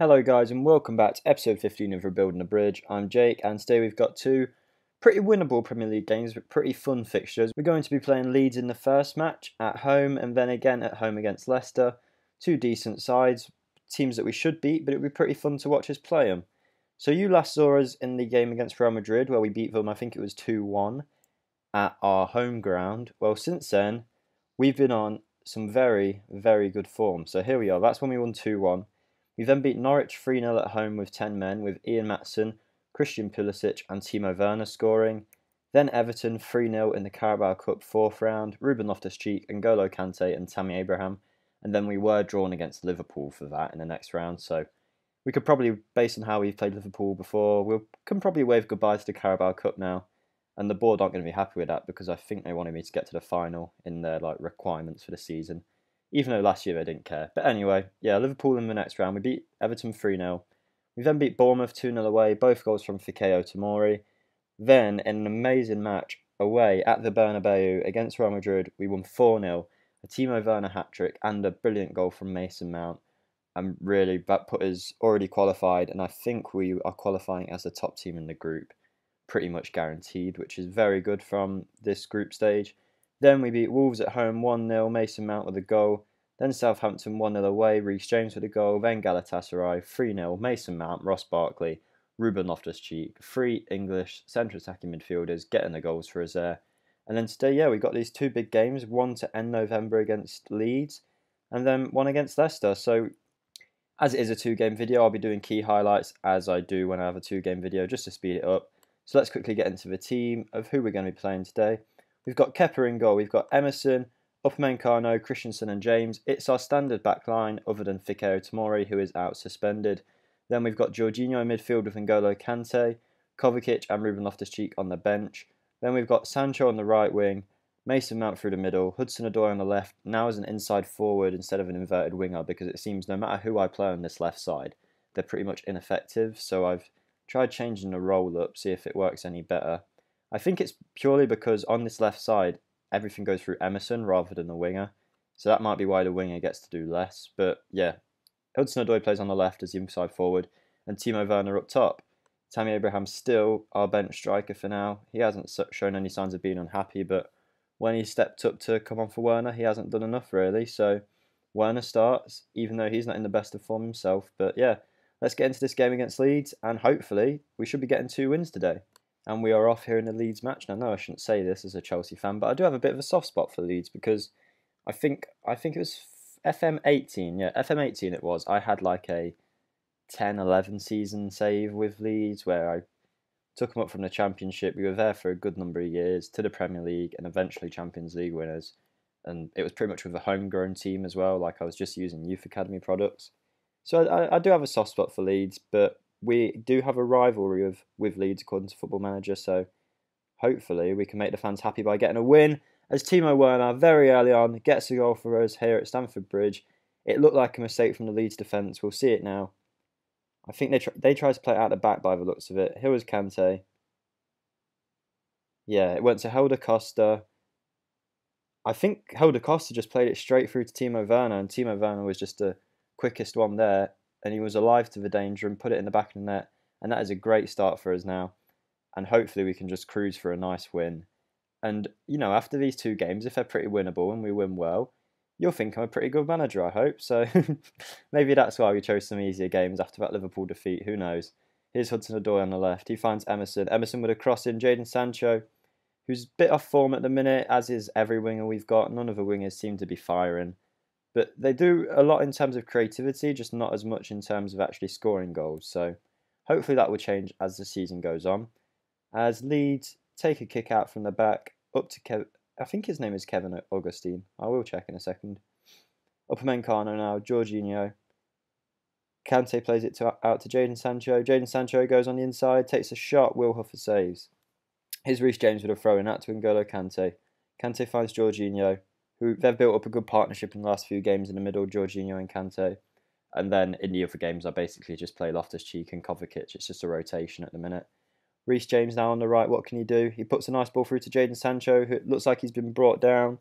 Hello guys and welcome back to episode 15 of Rebuilding the Bridge. I'm Jake and today we've got two pretty winnable Premier League games but pretty fun fixtures. We're going to be playing Leeds in the first match at home and then again at home against Leicester. Two decent sides, teams that we should beat, but it'll be pretty fun to watch us play them. So you last saw us in the game against Real Madrid where we beat them, I think it was 2-1 at our home ground. Well, since then we've been on some very, very good form. So here we are, that's when we won 2-1. We then beat Norwich 3-0 at home with 10 men, with Ian Maatsen, Christian Pulisic and Timo Werner scoring. Then Everton 3-0 in the Carabao Cup 4th round, Ruben Loftus-Cheek, N'Golo Kante and Tammy Abraham. And then we were drawn against Liverpool for that in the next round. So we could probably, based on how we've played Liverpool before, we can probably wave goodbye to the Carabao Cup now. And the board aren't going to be happy with that because I think they wanted me to get to the final in their requirements for the season. Even though last year they didn't care. But anyway, yeah, Liverpool in the next round. We beat Everton 3-0. We then beat Bournemouth 2-0 away, both goals from Fikayo Tomori. Then, in an amazing match away at the Bernabeu against Real Madrid, we won 4-0. A Timo Werner hat-trick and a brilliant goal from Mason Mount. And really, that put us already qualified. And I think we are qualifying as the top team in the group. Pretty much guaranteed, which is very good from this group stage. Then we beat Wolves at home 1-0, Mason Mount with a goal. Then Southampton 1-0 away, Rhys James with a goal. Then Galatasaray 3-0, Mason Mount, Ross Barkley, Ruben Loftus-Cheek. Three English centre-attacking midfielders getting the goals for us there. And then today, yeah, we got these two big games. One to end November against Leeds and then one against Leicester. So as it is a two-game video, I'll be doing key highlights as I do when I have a two-game video just to speed it up. So let's quickly get into the team of who we're going to be playing today. We've got Kepa in goal, we've got Emerson, Upamecano, Christensen and James. It's our standard back line other than Fikayo Tomori, who is out suspended. Then we've got Jorginho in midfield with N'Golo Kante, Kovacic and Ruben Loftus-Cheek on the bench. Then we've got Sancho on the right wing, Mason Mount through the middle, Hudson-Odoi on the left, now as an inside forward instead of an inverted winger because it seems no matter who I play on this left side, they're pretty much ineffective. So I've tried changing the role up, see if it works any better. I think it's purely because on this left side, everything goes through Emerson rather than the winger. So that might be why the winger gets to do less. But yeah, Hudson-Odoi plays on the left as the inside forward and Timo Werner up top. Tammy Abraham still our bench striker for now. He hasn't shown any signs of being unhappy, but when he stepped up to come on for Werner, he hasn't done enough really. So Werner starts, even though he's not in the best of form himself. But yeah, let's get into this game against Leeds and hopefully we should be getting two wins today. And we are off here in the Leeds match. Now, no, I shouldn't say this as a Chelsea fan, but I do have a bit of a soft spot for Leeds because I think it was FM18. Yeah, FM18 it was. I had like a 10-11 season save with Leeds where I took them up from the Championship. We were there for a good number of years to the Premier League and eventually Champions League winners. And it was pretty much with a homegrown team as well. Like I was just using Youth Academy products. So I do have a soft spot for Leeds, but we do have a rivalry with Leeds according to Football Manager, so hopefully we can make the fans happy by getting a win as Timo Werner very early on gets a goal for us here at Stamford Bridge. It looked like a mistake from the Leeds defence. We'll see it now. I think they tried to play it out the back by the looks of it. Here was Kante. Yeah, it went to Helder Costa. I think Helder Costa just played it straight through to Timo Werner and Timo Werner was just the quickest one there. And he was alive to the danger and put it in the back of the net. And that is a great start for us now. And hopefully we can just cruise for a nice win. And, you know, after these two games, if they're pretty winnable and we win well, you'll think I'm a pretty good manager, I hope. So maybe that's why we chose some easier games after that Liverpool defeat. Who knows? Here's Hudson-Odoi on the left. He finds Emerson. Emerson with a cross in. Jadon Sancho, who's a bit off form at the minute, as is every winger we've got. None of the wingers seem to be firing. But they do a lot in terms of creativity, just not as much in terms of actually scoring goals. So hopefully that will change as the season goes on. As Leeds take a kick out from the back, up to Kevin. I think his name is Jean-Kévin Augustin. I will check in a second. Upamecano now, Jorginho. Kante plays it out to Jadon Sancho. Jadon Sancho goes on the inside, takes a shot, Will Huffer saves. Here's Rhys James with a throw in out to N'Golo Kante. Kante finds Jorginho. They've built up a good partnership in the last few games in the middle, Jorginho and Kante. And then in the other games, I basically just play Loftus-Cheek and Kovacic. It's just a rotation at the minute. Rhys James now on the right. What can he do? He puts a nice ball through to Jadon Sancho, who looks like he's been brought down.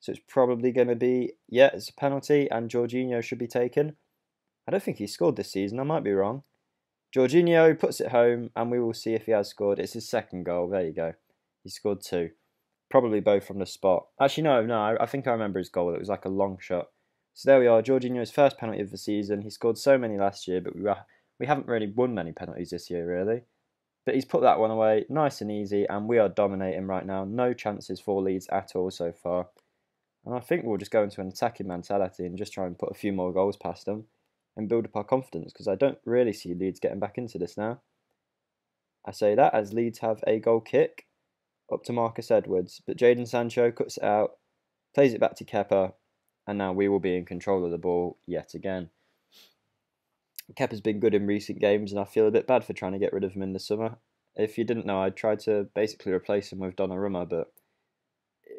So it's probably going to be, yeah, it's a penalty, and Jorginho should be taken. I don't think he scored this season, I might be wrong. Jorginho puts it home, and we will see if he has scored. It's his second goal, there you go. He scored two. Probably both from the spot. Actually, no, I think I remember his goal. It was like a long shot. So there we are, Jorginho's first penalty of the season. He scored so many last year, but we haven't really won many penalties this year, really. But he's put that one away, nice and easy, and we are dominating right now. No chances for Leeds at all so far. And I think we'll just go into an attacking mentality and just try and put a few more goals past them and build up our confidence, because I don't really see Leeds getting back into this now. I say that as Leeds have a goal kick. Up to Marcus Edwards, but Jadon Sancho cuts it out, plays it back to Kepa, and now we will be in control of the ball yet again. Kepa's been good in recent games, and I feel a bit bad for trying to get rid of him in the summer. If you didn't know, I tried to basically replace him with Donnarumma, but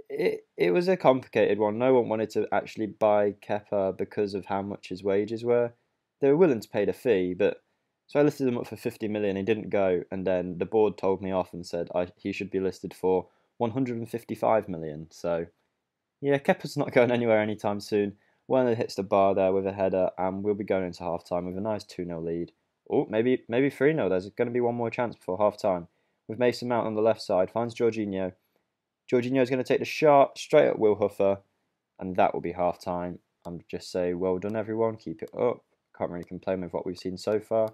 it was a complicated one. No one wanted to actually buy Kepa because of how much his wages were. They were willing to pay the fee, but so I listed him up for 50 million, he didn't go, and then the board told me off and said he should be listed for 155 million. So, yeah, Kepa's not going anywhere anytime soon. Werner hits the bar there with a header, and we'll be going into half-time with a nice 2-0 lead. Oh, maybe 3-0, there's going to be one more chance before half-time. With Mason Mount on the left side, finds Jorginho. Jorginho's going to take the shot straight at Will Huffer, and that will be half-time. And just say, well done everyone, keep it up. Can't really complain with what we've seen so far.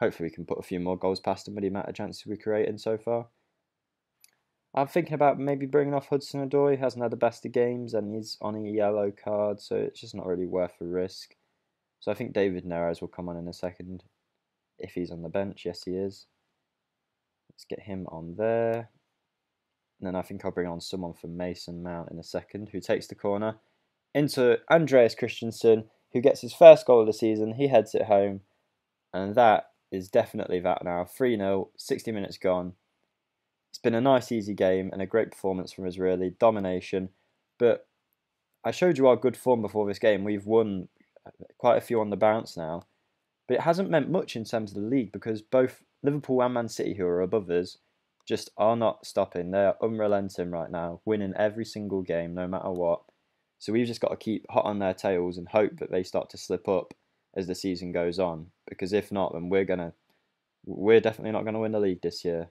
Hopefully we can put a few more goals past them with the amount of chances we're creating so far. I'm thinking about maybe bringing off Hudson-Odoi. He hasn't had the best of games and he's on a yellow card, so it's just not really worth a risk. So I think David Neres will come on in a second. If he's on the bench, yes he is. Let's get him on there. And then I think I'll bring on someone for Mason Mount in a second, who takes the corner into Andreas Christensen, who gets his first goal of the season. He heads it home. And that is definitely that now. 3-0, 60 minutes gone. It's been a nice easy game and a great performance from us really. Domination. But I showed you our good form before this game. We've won quite a few on the bounce now. But it hasn't meant much in terms of the league because both Liverpool and Man City, who are above us, just are not stopping. They are unrelenting right now, winning every single game no matter what. So we've just got to keep hot on their tails and hope that they start to slip up as the season goes on, because if not, then we're definitely not going to win the league this year.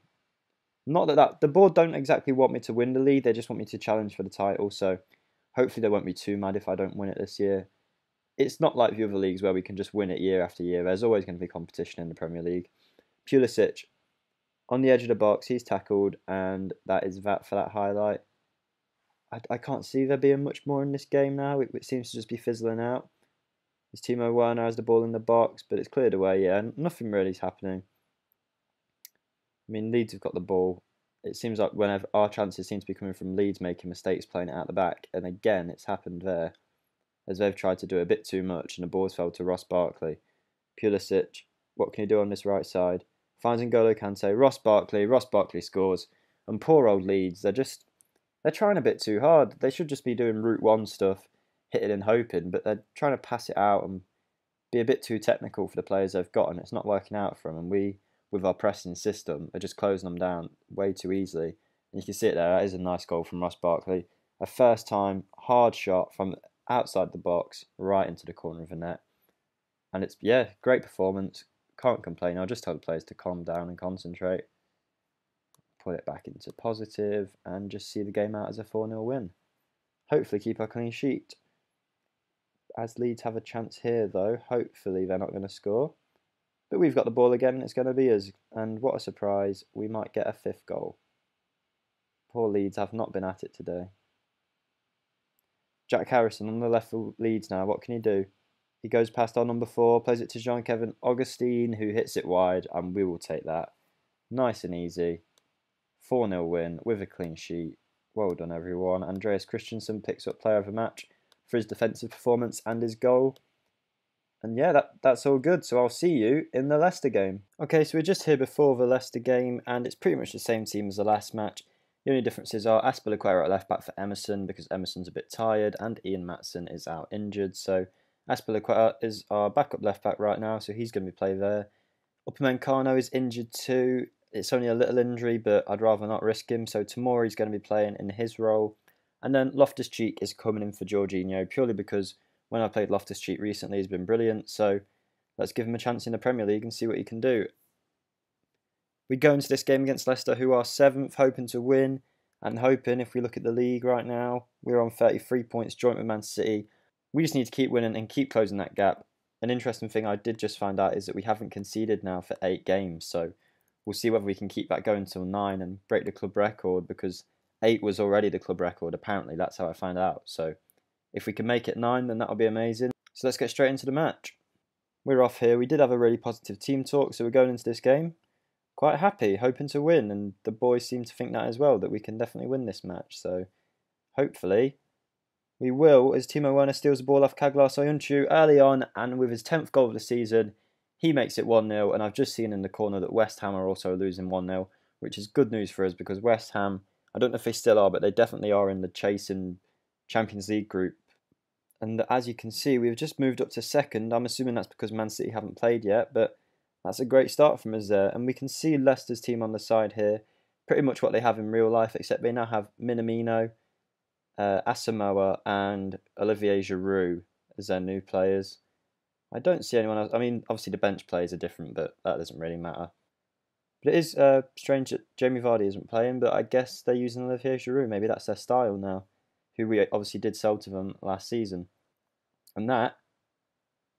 Not that the board don't exactly want me to win the league, they just want me to challenge for the title, so hopefully they won't be too mad if I don't win it this year. It's not like the other leagues where we can just win it year after year, there's always going to be competition in the Premier League. Pulisic, on the edge of the box, he's tackled, and that is that for that highlight. I can't see there being much more in this game now, it seems to just be fizzling out. It's Timo Werner has the ball in the box, but it's cleared away, yeah. Nothing really is happening. I mean, Leeds have got the ball. It seems like whenever our chances seem to be coming from Leeds making mistakes playing it out the back. And again, it's happened there, as they've tried to do a bit too much, and the ball's fell to Ross Barkley. Pulisic, what can he do on this right side? Finds N'Golo Kante, Ross Barkley scores. And poor old Leeds, they're trying a bit too hard. They should just be doing Route 1 stuff. Hitting and hoping, but they're trying to pass it out and be a bit too technical for the players they've got, and it's not working out for them. And we, with our pressing system, are just closing them down way too easily. And you can see it there, that is a nice goal from Ross Barkley. A first time, hard shot from outside the box, right into the corner of the net. And it's, yeah, great performance. Can't complain. I'll just tell the players to calm down and concentrate. Put it back into positive and just see the game out as a 4-0 win. Hopefully keep our clean sheet. As Leeds have a chance here though, hopefully they're not going to score. But we've got the ball again and it's going to be us. And what a surprise, we might get a fifth goal. Poor Leeds have not been at it today. Jack Harrison on the left for Leeds now, what can he do? He goes past our number 4, plays it to Jean-Kévin Augustin, who hits it wide, and we will take that. Nice and easy. 4-0 win with a clean sheet. Well done everyone. Andreas Christensen picks up player of the match for his defensive performance and his goal. And yeah, that's all good, so I'll see you in the Leicester game. Okay, so we're just here before the Leicester game, and it's pretty much the same team as the last match. The only differences are Aspilicueta at left-back for Emerson, because Emerson's a bit tired, and Ian Maatsen is out injured, so Aspilicueta is our backup left-back right now, so he's going to be playing there. Upamecano is injured too. It's only a little injury, but I'd rather not risk him, so Tomori's going to be playing in his role. And then Loftus-Cheek is coming in for Jorginho, purely because when I played Loftus-Cheek recently, he's been brilliant. So Let's give him a chance in the Premier League and see what he can do. We go into this game against Leicester, who are 7th, hoping to win, and hoping, if we look at the league right now, we're on 33 points, joint with Man City. We just need to keep winning and keep closing that gap. An interesting thing I did just find out is that we haven't conceded now for 8 games, so we'll see whether we can keep that going till 9 and break the club record, because 8 was already the club record, apparently, that's how I found out. So if we can make it 9, then that'll be amazing. So let's get straight into the match. We're off here. We did have a really positive team talk, so we're going into this game quite happy, hoping to win, and the boys seem to think that as well, that we can definitely win this match, so hopefully we will, as Timo Werner steals the ball off Kaglar Soyuncu early on, and with his 10th goal of the season, he makes it 1-0, and I've just seen in the corner that West Ham are also losing 1-0, which is good news for us, because West Ham, I don't know if they still are, but they definitely are in the chasing Champions League group. And as you can see, we've just moved up to 2nd. I'm assuming that's because Man City haven't played yet, but that's a great start from us there. And we can see Leicester's team on the side here, pretty much what they have in real life, except they now have Minamino, Asamoah and Olivier Giroud as their new players. I don't see anyone else. I mean, obviously the bench players are different, but that doesn't really matter. But it is strange that Jamie Vardy isn't playing, but I guess they're using Olivier Giroud. Maybe that's their style now, who we obviously did sell to them last season. And that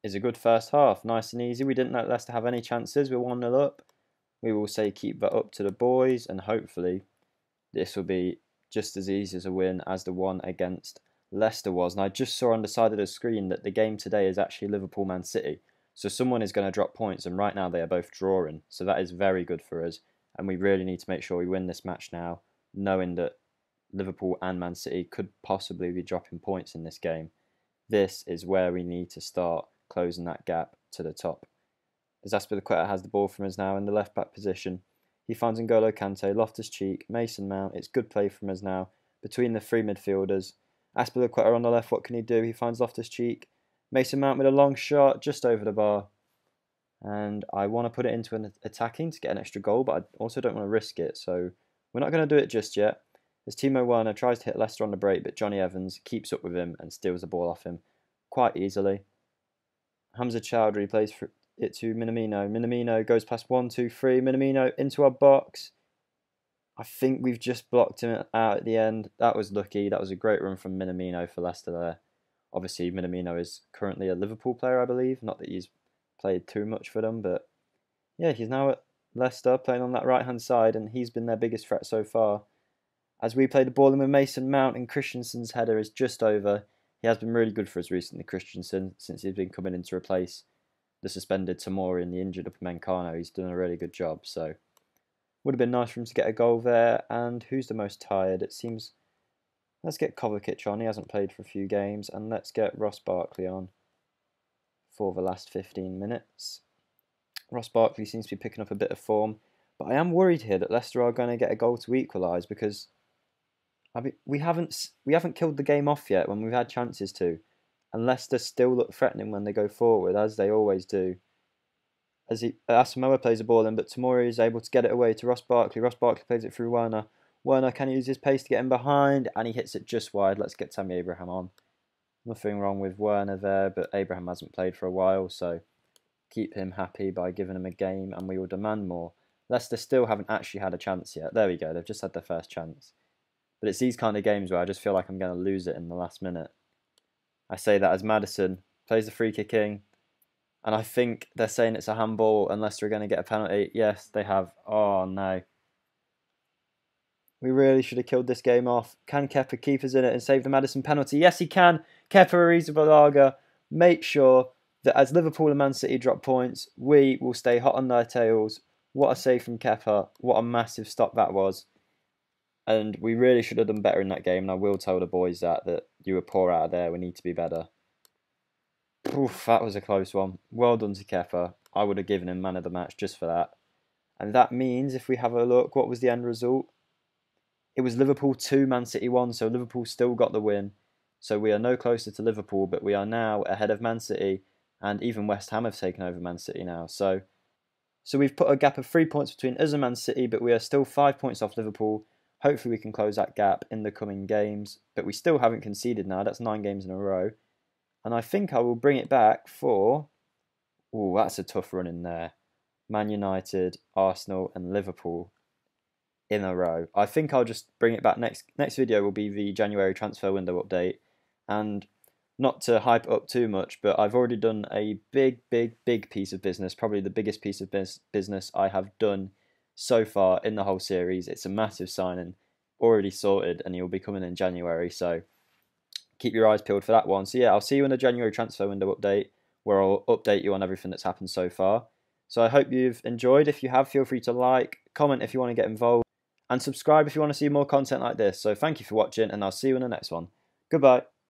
is a good first half. Nice and easy. We didn't let Leicester have any chances. We're 1-0 up. We will say keep that up to the boys, and hopefully this will be just as easy as a win as the one against Leicester was. And I just saw on the side of the screen that the game today is actually Liverpool-Man City. So someone is going to drop points, and right now they are both drawing. So that is very good for us, and we really need to make sure we win this match now, knowing that Liverpool and Man City could possibly be dropping points in this game. This is where we need to start closing that gap to the top. As Aspilicueta has the ball from us now in the left-back position. He finds N'Golo Kante, Loftus-Cheek, Mason Mount. It's good play from us now between the three midfielders. Aspilicueta on the left, what can he do? He finds Loftus-Cheek. Mason Mount with a long shot just over the bar. And I want to put it into an attacking to get an extra goal, but I also don't want to risk it. So we're not going to do it just yet. As Timo Werner tries to hit Leicester on the break, but Johnny Evans keeps up with him and steals the ball off him quite easily. Hamza Chowdhury plays it to Minamino. Minamino goes past 1, 2, 3. Minamino into our box. I think we've just blocked him out at the end. That was lucky. That was a great run from Minamino for Leicester there. Obviously, Minamino is currently a Liverpool player, I believe. Not that he's played too much for them, but yeah, he's now at Leicester playing on that right-hand side, and he's been their biggest threat so far. As we play the ball in with Mason Mount, and Christensen's header is just over. He has been really good for us recently, Christensen, since he's been coming in to replace the suspended Tomori and the injured Upamecano. He's done a really good job, so would have been nice for him to get a goal there. And who's the most tired? It seems... Let's get Kovacic on, he hasn't played for a few games, and let's get Ross Barkley on for the last 15 minutes. Ross Barkley seems to be picking up a bit of form, but I am worried here that Leicester are going to get a goal to equalise, because we haven't killed the game off yet when we've had chances to, and Leicester still look threatening when they go forward, as they always do. As Asamoah plays the ball in, but Tomori is able to get it away to Ross Barkley. Ross Barkley plays it through Werner. Werner can use his pace to get in behind, and he hits it just wide. Let's get Tammy Abraham on. Nothing wrong with Werner there, but Abraham hasn't played for a while, so keep him happy by giving him a game, and we will demand more. Leicester still haven't actually had a chance yet. There we go, they've just had their first chance. But it's these kind of games where I just feel like I'm going to lose it in the last minute. I say that as Maddison plays the free kick in, and I think they're saying it's a handball, and Leicester are going to get a penalty. Yes, they have. Oh, no. We really should have killed this game off. Can Kepa keep us in it and save the Maddison penalty? Yes, he can. Kepa Arrizabalaga. Make sure that as Liverpool and Man City drop points, we will stay hot on their tails. What a save from Kepa. What a massive stop that was. And we really should have done better in that game. And I will tell the boys that you were poor out of there. We need to be better. Oof, that was a close one. Well done to Kepa. I would have given him man of the match just for that. And that means, if we have a look, what was the end result? It was Liverpool 2, Man City 1, so Liverpool still got the win. So we are no closer to Liverpool, but we are now ahead of Man City, and even West Ham have taken over Man City now. So we've put a gap of 3 points between us and Man City, but we are still 5 points off Liverpool. Hopefully we can close that gap in the coming games, but we still haven't conceded now. That's 9 games in a row. And I think I will bring it back for Ooh, that's a tough run in there. Man United, Arsenal and Liverpool in a row. I think I'll just bring it back. Next video will be the January transfer window update. And not to hype up too much, but I've already done a big piece of business, probably the biggest piece of business I have done so far in the whole series. It's a massive signing, already sorted, and he'll be coming in January. So keep your eyes peeled for that one. So yeah, I'll see you in the January transfer window update, where I'll update you on everything that's happened so far. So I hope you've enjoyed. If you have, feel free to like, comment if you want to get involved, and subscribe if you want to see more content like this. So thank you for watching, and I'll see you in the next one. Goodbye.